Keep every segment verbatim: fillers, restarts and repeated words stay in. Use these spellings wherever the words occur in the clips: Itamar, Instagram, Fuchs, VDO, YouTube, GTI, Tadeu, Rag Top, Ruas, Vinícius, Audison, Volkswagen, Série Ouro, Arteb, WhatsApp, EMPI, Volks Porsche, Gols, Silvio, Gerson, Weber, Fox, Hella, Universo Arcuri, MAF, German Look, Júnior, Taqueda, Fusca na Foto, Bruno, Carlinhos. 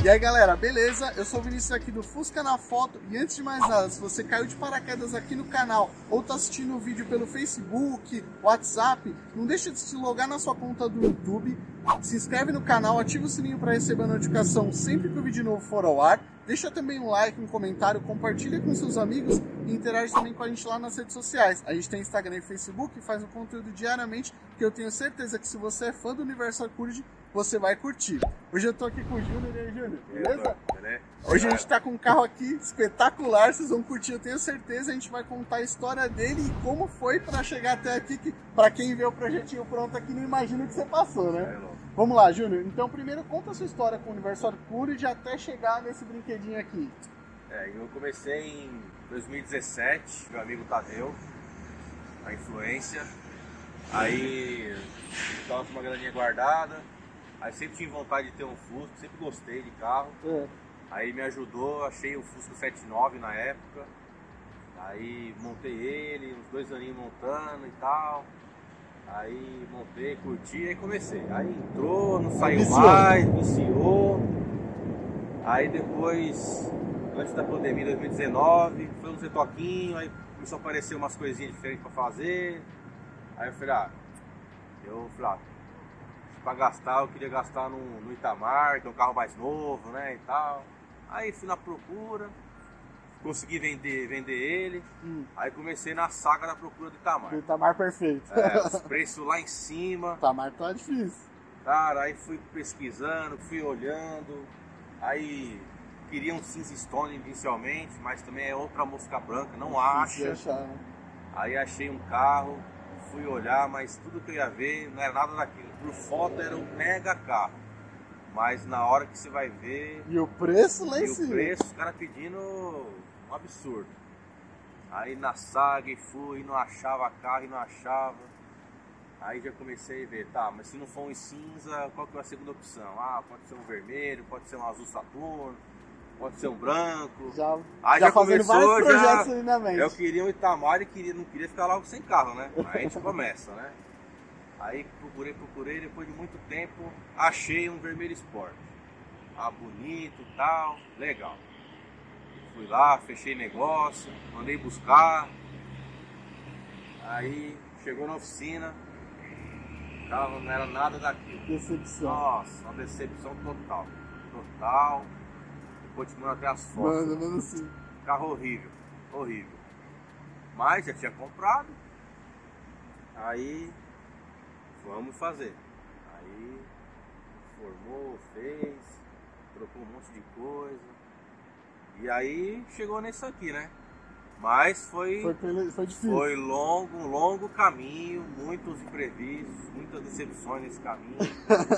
E aí galera, beleza? Eu sou o Vinícius aqui do Fusca na Foto e antes de mais nada, se você caiu de paraquedas aqui no canal ou tá assistindo o vídeo pelo Facebook, WhatsApp, não deixa de se logar na sua conta do YouTube, se inscreve no canal, ativa o sininho para receber a notificação sempre que o vídeo novo for ao ar, deixa também um like, um comentário, compartilha com seus amigos e interage também com a gente lá nas redes sociais. A gente tem Instagram e Facebook, faz um conteúdo diariamente que eu tenho certeza que se você é fã do Universo Arcuri, você vai curtir. Hoje eu tô aqui com o Júnior e aí, Júnior, beleza? Hoje a gente tá com um carro aqui espetacular, vocês vão curtir, eu tenho certeza. A gente vai contar a história dele e como foi pra chegar até aqui, que pra quem vê o projetinho pronto aqui não imagina o que você passou, né? Vamos lá, Júnior. Então, primeiro, conta a sua história com o Universo Arcuri até chegar nesse brinquedinho aqui. É, eu comecei em dois mil e dezessete, meu amigo Tadeu, a influência. Aí, eu tava com uma graninha guardada. Aí sempre tive vontade de ter um Fusca, sempre gostei de carro. É. Aí me ajudou, achei o Fusca setenta e nove na época. Aí montei ele, uns dois aninhos montando e tal. Aí montei, curti, aí comecei. Aí entrou, não saiu viciou. mais, viciou. Aí depois, antes da pandemia, dois mil e dezenove, foi um retoquinho, aí começou a aparecer umas coisinhas diferentes pra fazer. Aí eu falei, ah, eu falei, ah, pra gastar, eu queria gastar no, no Itamar, que é um carro mais novo, né, e tal. Aí fui na procura, consegui vender, vender ele, hum. Aí comecei na saga da procura do Itamar. O Itamar perfeito. É, os preços lá em cima. O Itamar tá difícil. Cara, aí fui pesquisando, fui olhando, aí queria um cinza stone inicialmente, mas também é outra mosca branca, não acha. Achar, né? Aí achei um carro, fui olhar, mas tudo que eu ia ver não era nada daquilo. Por foto era um mega carro, mas na hora que você vai ver... E o preço lá em cima? E o preço, os caras pedindo um absurdo. Aí na saga e fui, não achava carro e não achava. Aí já comecei a ver, tá, mas se não for um cinza, qual que é a segunda opção? Ah, pode ser um vermelho, pode ser um azul Saturno, pode ser um branco. Já, aí já, já fazendo começou, vários projetos já, ali na mente. Eu queria um Itamar e queria, não queria ficar logo sem carro, né? Aí a gente começa, né? Aí procurei, procurei, depois de muito tempo, achei um vermelho Sport. Ah, bonito e tal, legal. Fui lá, fechei negócio, mandei buscar. Aí chegou na oficina, o carro não era nada daquilo. Decepção. Nossa, uma decepção total. Total. Depois te mando até as fotos. Mano, mano, sim. Carro horrível, horrível. Mas já tinha comprado. Aí... vamos fazer. Aí formou, fez, trocou um monte de coisa. E aí chegou nesse aqui, né? Mas foi, foi, foi, difícil. Foi longo, um longo caminho, muitos imprevistos, muitas decepções nesse caminho.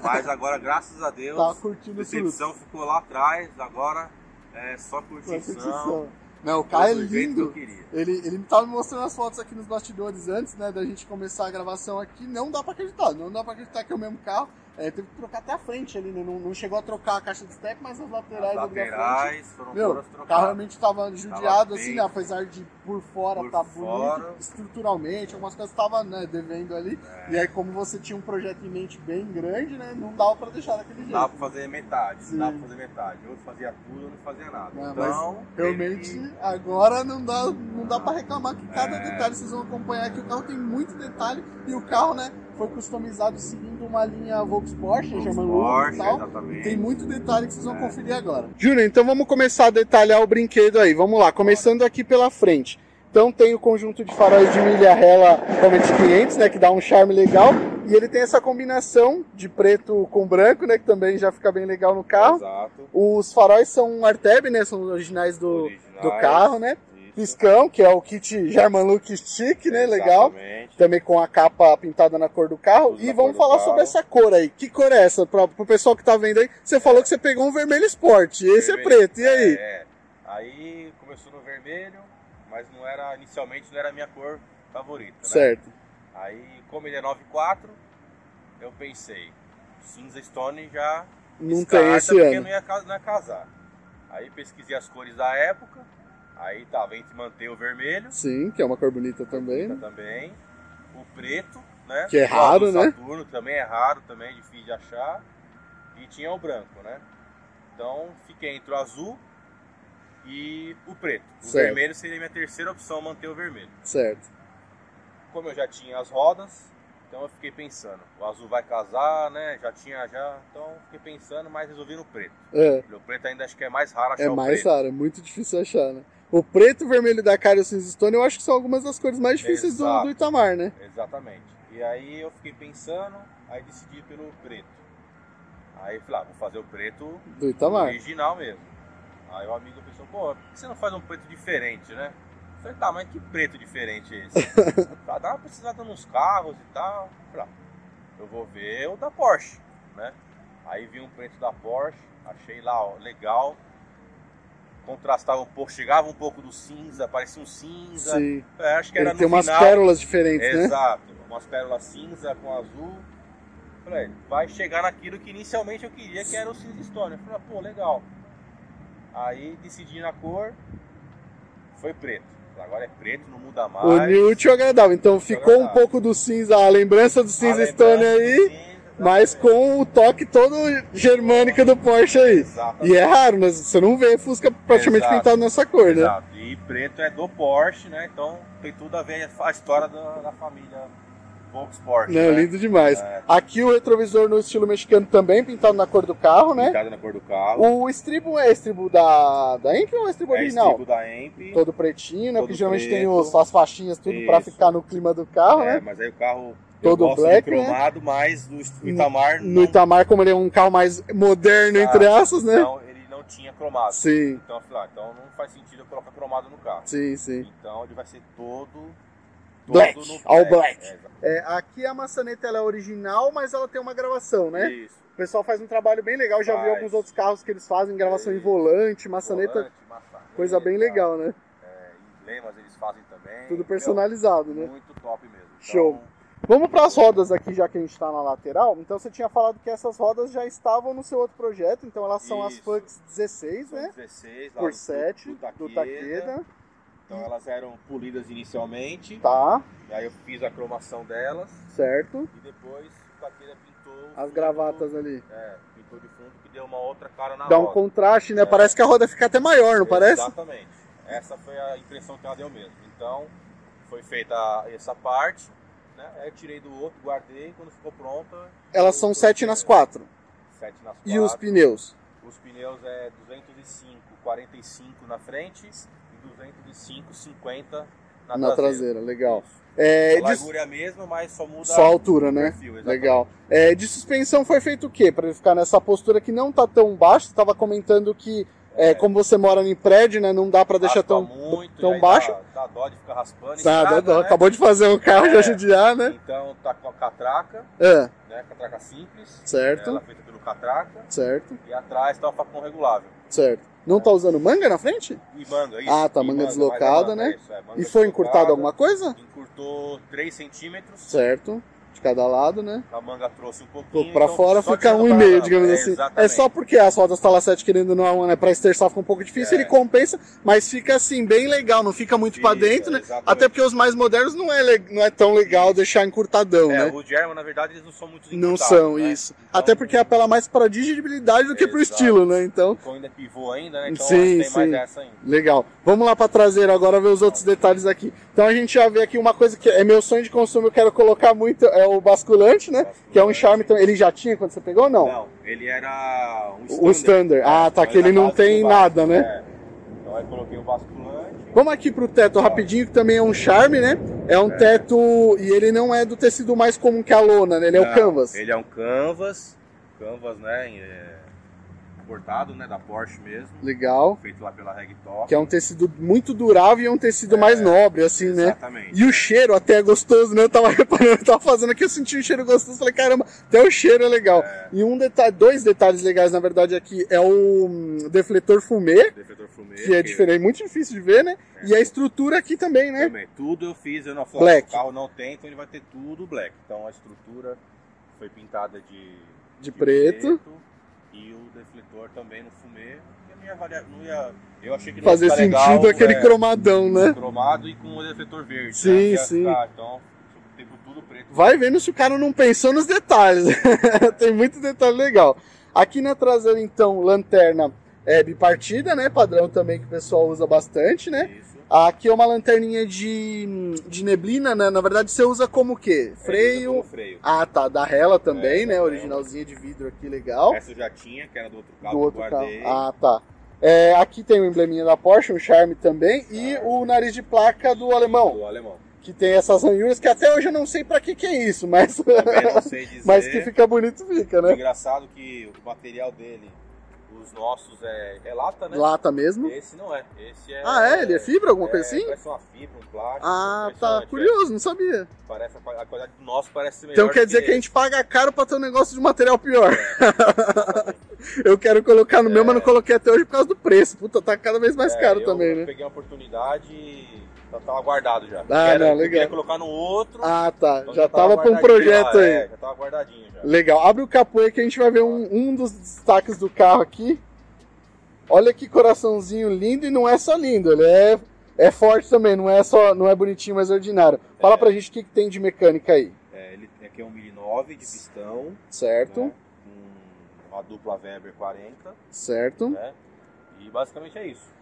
Mas agora, graças a Deus, a decepção tudo. Ficou lá atrás, agora é só curtição. Não, o carro é lindo, que ele, ele me tava mostrando as fotos aqui nos bastidores antes, né, da gente começar a gravação aqui, não dá pra acreditar, não dá pra acreditar que é o mesmo carro, é, teve que trocar até a frente ali, né? não, não chegou a trocar a caixa de step, mas as laterais, as laterais da frente, meu, o carro realmente tava judiado, tava assim, né, apesar de por fora por tá fora. bonito, estruturalmente, algumas coisas tava, né, devendo ali, é. E aí como você tinha um projeto em mente bem grande, né, não dava pra deixar daquele jeito. Dá pra fazer metade, Sim. dá pra fazer metade, eu fazia tudo, eu não fazia nada, não, então... realmente, que... agora não dá, não dá pra reclamar que cada é. detalhe vocês vão acompanhar aqui, o carro tem muito detalhe, e o carro, né, foi customizado seguindo uma linha Volks Porsche, German Look e tal. Exatamente. Tem muito detalhe que vocês vão é. conferir agora. Júnior, então vamos começar a detalhar o brinquedo aí. Vamos lá, começando aqui pela frente. Então tem o conjunto de faróis de milha Hella realmente quinhentos, né, que dá um charme legal. E ele tem essa combinação de preto com branco, né, que também já fica bem legal no carro. Exato. Os faróis são Arteb, né, são originais do, originais. do carro, né. Piscão, que é o kit German Look Stick, né? Exatamente. Legal. Também com a capa pintada na cor do carro. Tudo e vamos falar sobre essa cor aí. Que cor é essa? Para o pessoal que tá vendo aí, você é. falou que você pegou um vermelho Sport. Esse vermelho, é preto. E aí? É. Aí começou no vermelho, mas não era, inicialmente não era a minha cor favorita, né? Certo. Aí, como ele é nove vírgula quatro, eu pensei, cinza Stone já não tem esse porque ano. Não ia, não ia casar. Aí pesquisei as cores da época. Aí tava entre manter o vermelho. Sim, que é uma cor bonita também. Bonita também. O preto, né? Que é raro, né? O Saturno também é raro, também é difícil de achar. E tinha o branco, né? Então fica entre o azul e o preto. O certo. Vermelho seria minha terceira opção, manter o vermelho. Certo. Como eu já tinha as rodas, então eu fiquei pensando, o azul vai casar, né? Já tinha já, então fiquei pensando, mas resolvi no preto. É. O preto ainda acho que é mais raro achar. É mais raro, é muito difícil achar, né? O preto, o vermelho da cara e o cinza stone, eu acho que são algumas das cores mais difíceis do, do Itamar, né? Exatamente. E aí eu fiquei pensando, aí decidi pelo preto. Aí eu falei, ah, vou fazer o preto do Itamar, original mesmo. Aí o amigo pensou, pô, por que você não faz um preto diferente, né? Eu falei, tá, mas que preto diferente é esse? Tá, dá uma precisada nos carros e tal. Eu falei, eu vou ver o da Porsche, né? Aí vi um preto da Porsche, achei lá, ó, legal. Contrastava um pouco, chegava um pouco do cinza, parecia um cinza. Sim. É, acho que era. Ele no tem umas final. Pérolas diferentes, exato, né? Exato, umas pérolas cinza com azul. Eu falei, vai chegar naquilo que inicialmente eu queria, que era o cinza stone. Eu falei, pô, legal. Aí decidi na cor, foi preto. Agora é preto, não muda mais. O new útil agradável. Então útil ficou agradável. Um pouco do cinza, a lembrança do cinza stone aí, cinza, mas com o toque todo germânico do Porsche aí. Exatamente. E é raro, né? Você não vê Fusca praticamente exato. Pintado nessa cor, exato. Né? E preto é do Porsche, né? Então tem tudo a ver a história da, da família Fox Porsche. Não, né? Lindo demais. É. Aqui o retrovisor no estilo mexicano também, pintado na cor do carro, né? Pintado na cor do carro. O estribo é estribo da, da EMPI ou é estribo é original? É estribo da EMPI. Todo pretinho, né? Porque geralmente preto. Tem os, as faixinhas tudo isso. Pra ficar no clima do carro, é, né? Mas aí o carro todo eu gosto black, de cromado, né? Mas do Itamar... No, não... no Itamar, como ele é um carro mais moderno, ah, entre aspas, né? Então ele não tinha cromado. Sim. Então eu falei, ah, então não faz sentido eu colocar cromado no carro. Sim, sim. Então ele vai ser todo... Black, black, all black. É, é, aqui a maçaneta ela é original, mas ela tem uma gravação, né? Isso. O pessoal faz um trabalho bem legal, já faz. Vi alguns outros carros que eles fazem, gravação é. Em volante, maçaneta, volante, maçaneta coisa bem legal, né? É, emblemas eles fazem também. Tudo personalizado, meu, né? Muito top mesmo. Então, show. Vamos para as rodas aqui, já que a gente está na lateral. Então você tinha falado que essas rodas já estavam no seu outro projeto, então elas são isso. As Fuchs dezesseis, são né? dezesseis, lá por sete, do Taqueda. Então elas eram polidas inicialmente. Tá. E aí eu fiz a cromação delas. Certo. E depois o Taqueda pintou... As gravatas ali. É, pintou de fundo que deu uma outra cara na roda. Dá um contraste, né? É. Parece que a roda fica até maior, não parece? Exatamente. Essa foi a impressão que ela deu mesmo. Então foi feita essa parte, né? Aí eu tirei do outro, guardei, quando ficou pronta... Elas são sete nas quatro. sete nas quatro. E os pneus? Os pneus é duzentos e cinco, quarenta e cinco na frente... duzentos e cinco, cinquenta na, na traseira. traseira. Legal. É, a largura é a mesma, mas só muda só a altura, né? Perfil, legal. É, de suspensão foi feito o quê? Para ele ficar nessa postura que não tá tão baixo. Você estava comentando que, é, é, como você mora em prédio, né, não dá para deixar tão, muito, tão baixo. Dá, dá dó de ficar raspando. Estrada, dá, dá, né? Acabou de fazer um carro, é, já judiar, né? Então tá com a catraca, é. Né, catraca simples. Certo. Ela é feita pelo catraca. Certo. E atrás tá o facão regulável. Certo. Não é. Tá usando manga na frente? E manga, isso. Ah, tá, manga, manga deslocada, manga, né? Isso, é, manga e foi encurtada alguma coisa? Encurtou três centímetros. Certo, de cada lado, né? A manga trouxe um pouquinho. Pra então, fora fica um e meio, digamos é, assim. Exatamente. É só porque as rodas Talacete querendo não, né? Pra esterçar fica um pouco difícil, é. Ele compensa, mas fica assim, bem legal, não fica muito isso, pra dentro, é, né? Exatamente. Até porque os mais modernos não é, não é tão legal isso. Deixar encurtadão, é, né? O German, na verdade, eles não são muito encurtados. Não são, né? Isso. Então, até porque apela mais pra dirigibilidade do que exato. Pro estilo, né? Então... Ficou ainda pivô ainda, né? Então sim, tem sim. Mais essa ainda. Legal. Vamos lá pra traseira agora ver os outros então, detalhes aqui. Então a gente já vê aqui uma coisa que é meu sonho de consumo, eu quero colocar muito... É o basculante, né? Basculante. Que é um charme também. Ele já tinha quando você pegou ou não? Não, ele era um standard. O standard. Ah, tá, então, que ele não tem nada, né? É. Então aí coloquei o basculante. Vamos aqui pro teto rapidinho, que também é um charme, né? É um é. Teto... E ele não é do tecido mais comum que a lona, né? Ele é não, o canvas. Ele é um canvas. Canvas, né? É... Importado, né? Da Porsche mesmo. Legal. Feito lá pela Rag Top. Que é um tecido muito durável e é um tecido é, mais nobre, assim, exatamente. Né? Exatamente. E o cheiro até é gostoso, né? Eu tava reparando, eu tava fazendo aqui, eu senti um cheiro gostoso, falei, caramba, até o cheiro é legal. É. E um detalhe, dois detalhes legais, na verdade, aqui é o defletor fumê, defletor fumê que é que... diferente, muito difícil de ver, né? É. E a estrutura aqui também, né? Também. Tudo eu fiz, eu não falo, black. O carro não tem, então ele vai ter tudo black. Então a estrutura foi pintada de, de, de preto. preto. E o defletor também no fumê, não ia avaliar, não ia, eu achei que não ia fazer sentido legal, aquele é, cromadão, né? Cromado e com o defletor verde. Sim, né? Sim. Ficar, então, tudo preto. Vai vendo se o cara não pensou nos detalhes. Tem muito detalhe legal. Aqui na traseira, então, lanterna é, bipartida, né? Padrão também que o pessoal usa bastante, né? Isso. Aqui é uma lanterninha de, de neblina, né? Na verdade, você usa como o quê? Freio. É, como freio. Ah, tá. Da Hella também, é, né? Também. Originalzinha de vidro aqui, legal. Essa eu já tinha, que era do outro carro. Do outro carro. Ah, tá. É, aqui tem o embleminha da Porsche, um Charme também. Ah, e o nariz de placa do alemão. Do alemão. Que tem essas ranhuras que até hoje eu não sei pra que que é isso, mas... Também não sei dizer. Mas que fica bonito, fica, né? É engraçado que o material dele, os nossos, é, é lata, né? Lata mesmo? Esse não é. Esse é... Ah, é? Ele é fibra, alguma é, coisa assim? Parece uma fibra, um plástico. Ah, tá. Curioso, não sabia. Parece, a qualidade do nosso parece melhor. Então quer dizer que, que a gente paga caro pra ter um negócio de material pior. É, eu quero colocar no é. meu, mas não coloquei até hoje por causa do preço. Puta, tá cada vez mais é, caro eu, também, eu né? Eu peguei uma oportunidade e... Já tava guardado já. Ah, era, não, legal. Eu queria colocar no outro. Ah, tá. Então já, já tava pra um projeto já, aí. É, já tava guardadinho já. Legal. Abre o capô aí que a gente vai ver um, um dos destaques do carro aqui. Olha que coraçãozinho lindo, e não é só lindo, ele é, é forte também, não é só, não é bonitinho, mas ordinário. Fala é. pra gente o que, que tem de mecânica aí. É, ele aqui é um um ponto nove de pistão. Certo. Né? Com uma dupla Weber quarenta. Certo. Né? E basicamente é isso.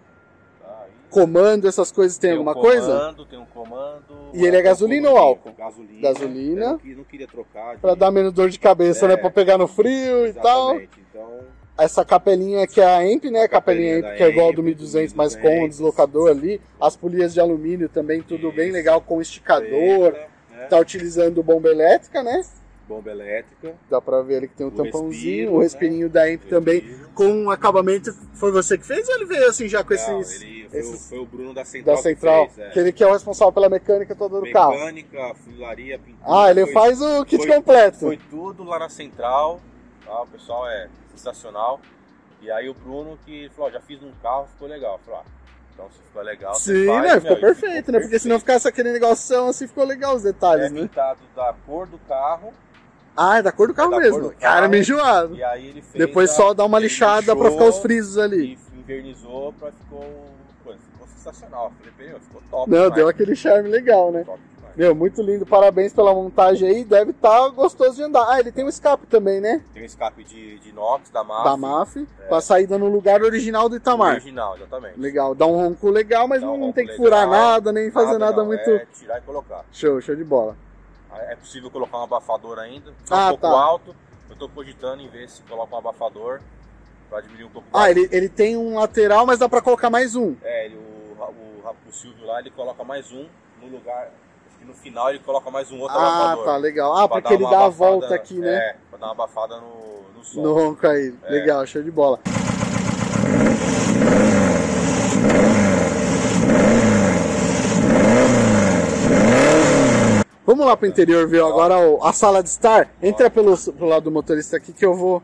Ah, comando, essas coisas, tem, tem alguma um comando, coisa? Tem um comando. E ele é gasolina ou álcool? Gasolina. Gasolina. Eu não, eu não queria trocar. De... Pra dar menos dor de cabeça, é, né? Pra pegar no frio, exatamente, e tal. Então... Essa capelinha que é a E M P I, né? A capelinha, capelinha E M P I, que é igual ao do mil e duzentos, mas com o deslocador ali. As polias de alumínio também, tudo isso, bem legal, com esticador. Eita, né? Tá utilizando bomba elétrica, né? Bomba elétrica. Dá pra ver ali que tem um o tampãozinho, respiro, o respirinho, né? Da E M P I também, com um acabamento. Foi você que fez ou ele veio assim já com não, esses... Ele foi, esses... foi o Bruno da Central, da Central que fez, é. que ele que é o responsável pela mecânica toda do mecânica, carro. Mecânica, funilaria, pintura. Ah, ele foi, faz o kit foi, completo. Foi tudo lá na Central, tá? O pessoal é sensacional. E aí o Bruno que falou, já fiz um carro, ficou legal. Falou, ah, então se ficou legal, sim, faz, né? Ficou, meu, perfeito, ficou perfeito, né? Porque se não ficasse aquele negocinho assim, ficou legal os detalhes, é, né? É pintado da cor do carro. Ah, é da cor do carro é mesmo. Do carro, cara, me enjoado. E aí ele fez depois a... só dá uma lixada para ficar os frisos ali. E invernizou, pra ficou... ficou sensacional. Ficou top. Não, demais. Deu aquele charme legal, né? Top demais. Meu, muito lindo. Parabéns pela montagem aí. Deve estar gostoso de andar. Ah, ele tem um escape também, né? Tem um escape de, de inox, da M A F. Da M A F. É. Com a saída no lugar original do Itamar. O original, exatamente. Legal. Dá um ronco legal, mas um não tem que furar legal, nada, nem fazer nada, nada não, muito... É tirar e colocar. Show, show de bola. É possível colocar um abafador ainda, tá ah, um pouco tá. alto. Eu estou cogitando em ver se coloca um abafador para diminuir um pouco. Ah, ele, ele tem um lateral, mas dá para colocar mais um. É, ele, o, o, o Silvio lá, ele coloca mais um no lugar, acho que no final ele coloca mais um outro ah, abafador. Ah, tá, legal. Ah, porque ele dá a volta aqui, né? É, para dar uma abafada no, no som. No ronco aí, é. Legal, show de bola. Vamos lá para o interior ver agora a sala de estar. Entra pelo, pelo lado do motorista aqui que eu vou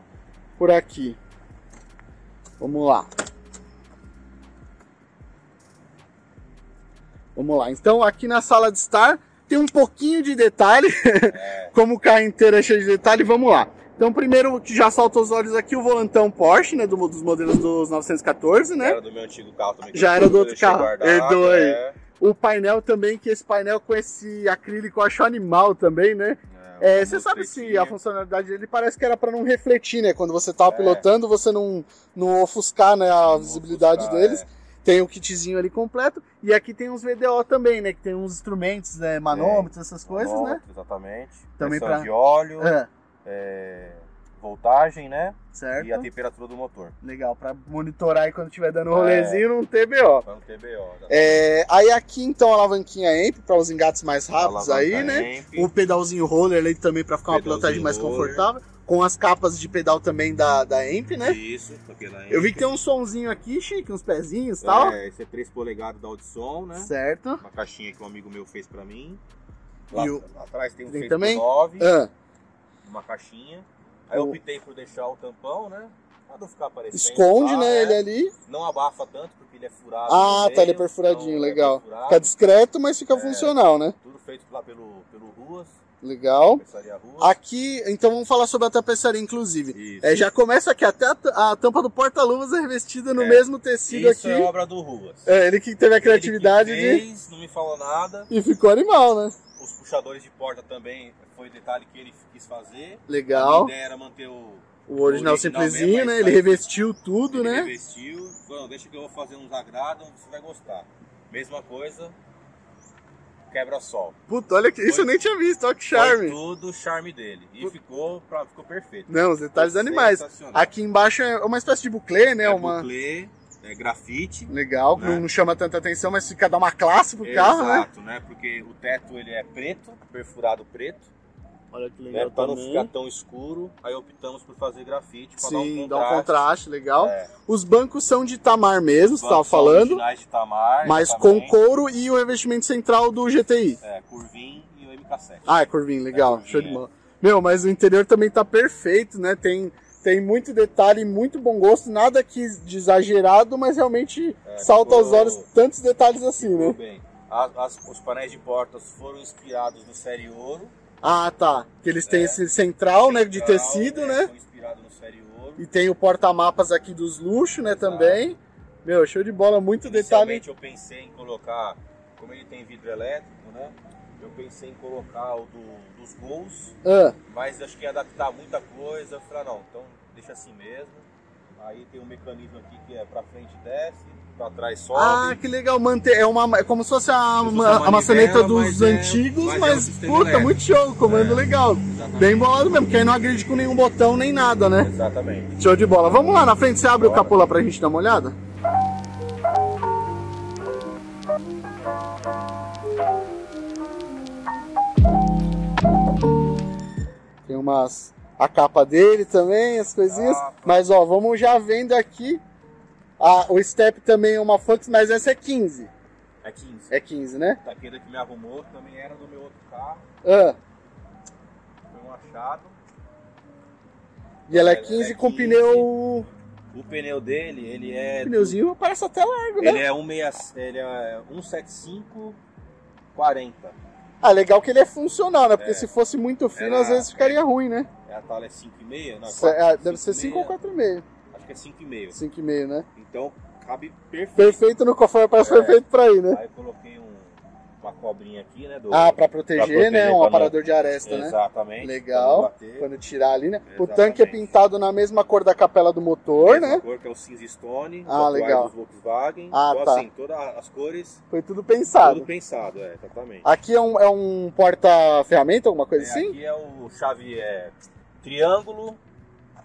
por aqui. Vamos lá. Vamos lá. Então aqui na sala de estar tem um pouquinho de detalhe. Como o carro inteiro é cheio de detalhe, vamos lá. Então primeiro que já salta os olhos aqui o volantão Porsche, né? Do, dos modelos dos novecentos e quatorze, né? Era do meu antigo carro também. Já era do outro carro. Herdou aí. É... O painel também, que esse painel com esse acrílico eu acho animal também, né? É, é, você sabe se a funcionalidade dele parece que era para não refletir, né? Quando você tava é. pilotando, você não, não ofuscar, né, a não visibilidade ofuscar, deles. É. Tem o kitzinho ali completo. E aqui tem uns V D O também, né? Que tem uns instrumentos, né? Manômetros, essas coisas, né? Exatamente. Também pressão pra... de óleo, é. É... voltagem, né? Certo. E a temperatura do motor. Legal, para monitorar aí quando estiver dando rolezinho, é, não ter B O. Não ter B O. É, aí aqui então a alavanquinha E M P I para os engates mais rápidos aí, né? E M P I. O pedalzinho roller ali também para ficar pedalzinho uma pilotagem mais roller. confortável. Com as capas de pedal também da, da E M P I, né? Isso, porque da E M P I. Eu vi que tem um somzinho aqui, chique, uns pezinhos e é, tal. É, esse é três polegadas da Audison, né? Certo. Uma caixinha que um amigo meu fez para mim. Lá, e o... lá atrás tem um seis nove, ah. uma caixinha. Aí eu optei por deixar o tampão, né? Nada ficar aparecendo. Esconde, tá, né? né? Ele ali. Não abafa tanto, porque ele é furado. Ah, tá, meio, ele é perfuradinho, legal. É perfurado. Fica discreto, mas fica é, funcional, né? Tudo feito lá pelo, pelo Ruas. Legal. Ruas. Aqui, então vamos falar sobre a tapeçaria, inclusive. É, já começa aqui, até a, a tampa do porta-luvas é revestida no é, mesmo tecido isso aqui. Isso é obra do Ruas. É, ele que teve a criatividade ele que fez, de... não me falou nada. E ficou animal, né? Os puxadores de porta também foi detalhe que ele quis fazer. Legal. A ideia era manter o, O original, original simplesinho, mesmo, né? Ele revestiu tudo, ele né? revestiu. Falou, deixa que eu vou fazer uns agrados, você vai gostar. Mesma coisa, quebra-sol. Puta, olha que... Foi, isso eu nem tinha visto, olha que charme. Foi tudo o charme dele. E ficou, pra, ficou perfeito. Não, os detalhes foi animais. Aqui embaixo é uma espécie de buclê, né? É uma... buclê, é grafite. Legal, né? Não, não chama tanta atenção, mas fica dá uma classe pro Exato, carro, né? Exato, né? Porque o teto ele é preto, perfurado preto. Olha que legal, né? Para não ficar tão escuro, aí optamos por fazer grafite para dar um contraste. Sim, dá um contraste, legal. É. Os bancos são de Itamar mesmo, você estava falando. São originais de Itamar, mas também. Com couro e o revestimento central do G T I. É, Curvin e o M K sete. Ah, é Curvin, legal, é, Curvin, show é. de bola. Meu, mas o interior também tá perfeito, né? Tem, tem muito detalhe, muito bom gosto, nada aqui de exagerado, mas realmente é, salta aos olhos tantos detalhes assim, né? Muito bem. As, as, os painéis de portas foram inspirados no Série Ouro. Ah, tá. Que eles têm é. esse central, central, né, de tecido, é, né? Inspirado no Série Ouro. E tem o porta-mapas aqui dos luxos, né, Exato. também. Meu, show de bola, muito detalhe. Eu pensei em colocar, como ele tem vidro elétrico, né? Eu pensei em colocar o do, dos Gols, ah. mas acho que ia adaptar muita coisa. Eu falei, não, então deixa assim mesmo. Aí tem um mecanismo aqui que é pra frente desce, pra trás sobe. Ah, que legal, manter. É, uma, é como se fosse a, a, manivela, a maçaneta dos mas antigos, é, mas, mas é um puta, elétrico. Muito show, comando é, legal. Exatamente. Bem bolado mesmo, porque aí não agride com nenhum botão nem nada, né? Exatamente. Show de bola. Vamos lá, na frente você abre Bora. o capô lá pra gente dar uma olhada? Tem umas... a capa dele também, as coisinhas. Ah, mas ó, vamos já vendo aqui. Ah, o step também é uma Fuchs, mas essa é quinze. É quinze. É quinze, né? A Taqueda que me arrumou também era do meu outro carro. Ah. Foi um achado. E ela é quinze, ela é quinze com pneu... O pneu dele, ele é... O pneuzinho do... parece até largo, ele né? É um sessenta, ele é cento e setenta e cinco quarenta. Ah, legal que ele é funcional, né? Porque é. se fosse muito fino, é, às vezes ficaria é, ruim, né? A tala é cinco e meio, né? É, deve ser cinco ou quatro e meio. Acho que é cinco e meio. cinco e meio, né? Então, cabe perfeito. Perfeito no cofre, parece é. perfeito pra ir, né? Aí eu coloquei um, uma cobrinha aqui, né? Do, ah, pra proteger, pra proteger né? Um aparador não... de aresta, Exatamente, né? Exatamente. Legal, bater. Quando tirar ali, né? Exatamente. O tanque é pintado na mesma cor da capela do motor, né? A cor que é o cinza Stone, ah, legal. Dos Volkswagen. Ah, então, tá. assim, todas as cores... Foi tudo pensado. Tudo pensado, é, exatamente. Aqui é um, é um porta-ferramenta, alguma coisa é, assim? Aqui é o chave... É... triângulo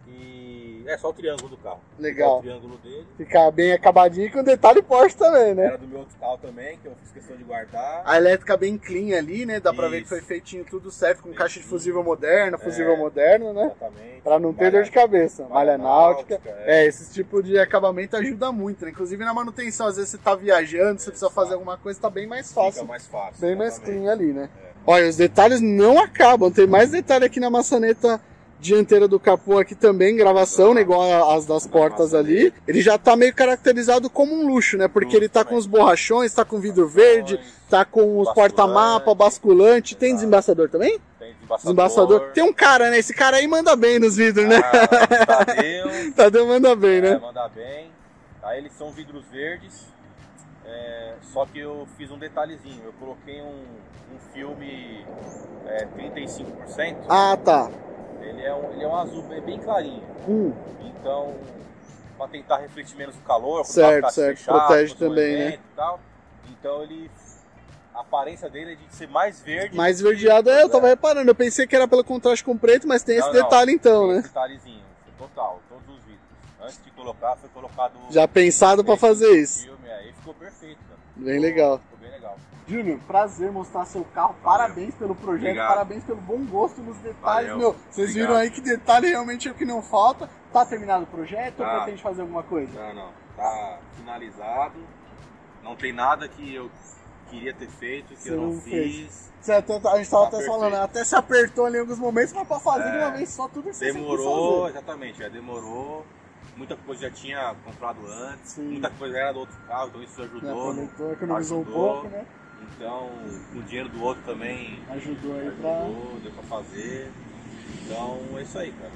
e... é só o triângulo do carro. Legal. O triângulo dele. Fica bem acabadinho e com detalhe Porsche também, né? Era do meu outro carro também, que eu fiz questão de guardar. A elétrica bem clean ali, né? Dá Isso. pra ver que foi feitinho tudo certo, com Isso. caixa de fusível moderna, fusível é, moderno, né? Exatamente. Pra não ter malha, dor de cabeça. Malha, malha náutica. náutica é. é, esse tipo de acabamento ajuda muito, né? Inclusive na manutenção, às vezes você tá viajando, você é, precisa fazer alguma coisa, tá bem mais fácil. Fica mais fácil. Bem exatamente. mais clean ali, né? É. Olha, os detalhes não acabam. Tem mais detalhe aqui na maçaneta... dianteira do capô aqui também, gravação, né, igual as das portas ali. Ele já tá meio caracterizado como um luxo, né, porque ele tá com os borrachões, tá com vidro verde, tá com os porta-mapa, basculante. Tem desembaçador também? Tem desembaçador. Tem um cara, né, esse cara aí manda bem nos vidros, né? Ah, Tadeu. Tadeu manda bem, né? É, manda bem. Aí eles são vidros verdes, é, só que eu fiz um detalhezinho, eu coloquei um, um filme é, trinta e cinco por cento. Ah, tá. Ele é, um, ele é um azul é bem clarinho, hum. então para tentar refletir menos o calor, certo, tá certo. Fechado, protege também, né? E tal. Então ele, a aparência dele é de ser mais verde. Mais verdeado, é, eu tava é. reparando, eu pensei que era pelo contraste com preto, mas tem não, esse detalhe não, então, tem né? Esse detalhezinho, total, todos os vidros. Antes de colocar, foi colocado... Já pensado para fazer isso. Filme, aí ficou perfeito. Né? Bem legal. Ficou bem legal. Júnior, prazer mostrar seu carro, parabéns pelo projeto, Obrigado. parabéns pelo bom gosto nos detalhes, Valeu. meu, vocês Obrigado. viram aí que detalhe realmente é o que não falta. Tá terminado o projeto tá. ou pretende fazer alguma coisa? Não, não, tá finalizado, não tem nada que eu queria ter feito, que Você eu não, não fiz. Você até, a gente estava tá até perfeito. falando, até se apertou ali em alguns momentos, mas para fazer é, de uma vez só tudo isso. Demorou, exatamente, já demorou. Muita coisa já tinha comprado antes, Sim. muita coisa era do outro carro, então isso ajudou. Aproveitou, economizou ajudou. um pouco, né? Então, o dinheiro do outro também ajudou, aí ajudou pra... deu pra fazer. Então, é isso aí, cara.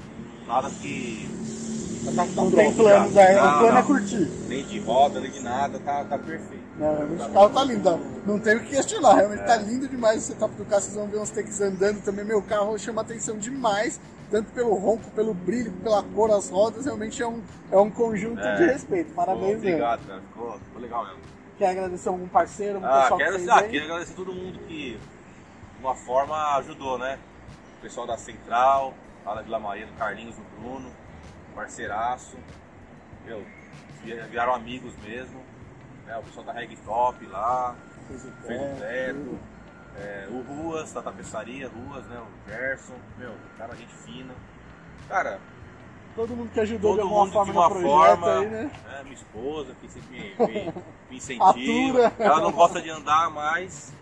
Nada que... Tá, tá não tem plano, o plano é curtir. Nem de roda, nem de nada, tá, tá perfeito. Não, tá o carro tá lindo, não tem o que questionar, realmente é. tá lindo demais o setup do carro, vocês vão ver uns takes andando também, meu carro chama atenção demais. tanto pelo ronco, pelo brilho, pela cor, as rodas, realmente é um, é um conjunto é, de respeito. Parabéns, pô, obrigado, velho. Ficou, ficou legal mesmo. Quer agradecer algum parceiro, um ah, pessoal quero, que fez ah, aí? Quero agradecer todo mundo que, de uma forma, ajudou, né? O pessoal da Central, lá da Vila Maria, do Carlinhos, do Bruno, parceiraço, meu, viraram amigos mesmo, né? O pessoal da Rag Top lá, fez o teto, é, o Ruas, da tapeçaria, Ruas, né? O Gerson, meu, cara, gente fina. Cara, todo mundo que ajudou de alguma forma no projeto forma, aí, né? né? Minha esposa, que sempre me, me, me incentiva. Ela não gosta de andar, mas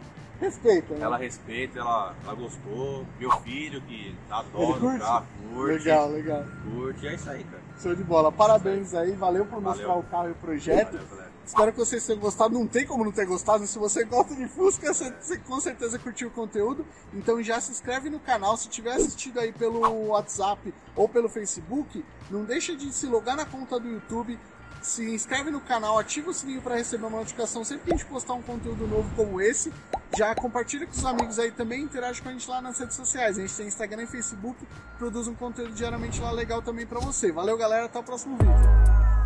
respeita, né? Ela respeita, ela, ela gostou. Meu filho, que adora o carro, curte. Legal, legal. Curte, é isso aí, cara. Show de bola. Parabéns aí, valeu por mostrar valeu. o carro e o projeto. Valeu, galera. Espero que vocês tenham gostado, não tem como não ter gostado, se você gosta de Fusca, você, você com certeza curtiu o conteúdo, então já se inscreve no canal, se tiver assistido aí pelo WhatsApp ou pelo Facebook, não deixa de se logar na conta do YouTube, se inscreve no canal, ativa o sininho para receber uma notificação sempre que a gente postar um conteúdo novo como esse, já compartilha com os amigos aí também, interage com a gente lá nas redes sociais, a gente tem Instagram e Facebook, produz um conteúdo diariamente lá legal também para você. Valeu galera, até o próximo vídeo.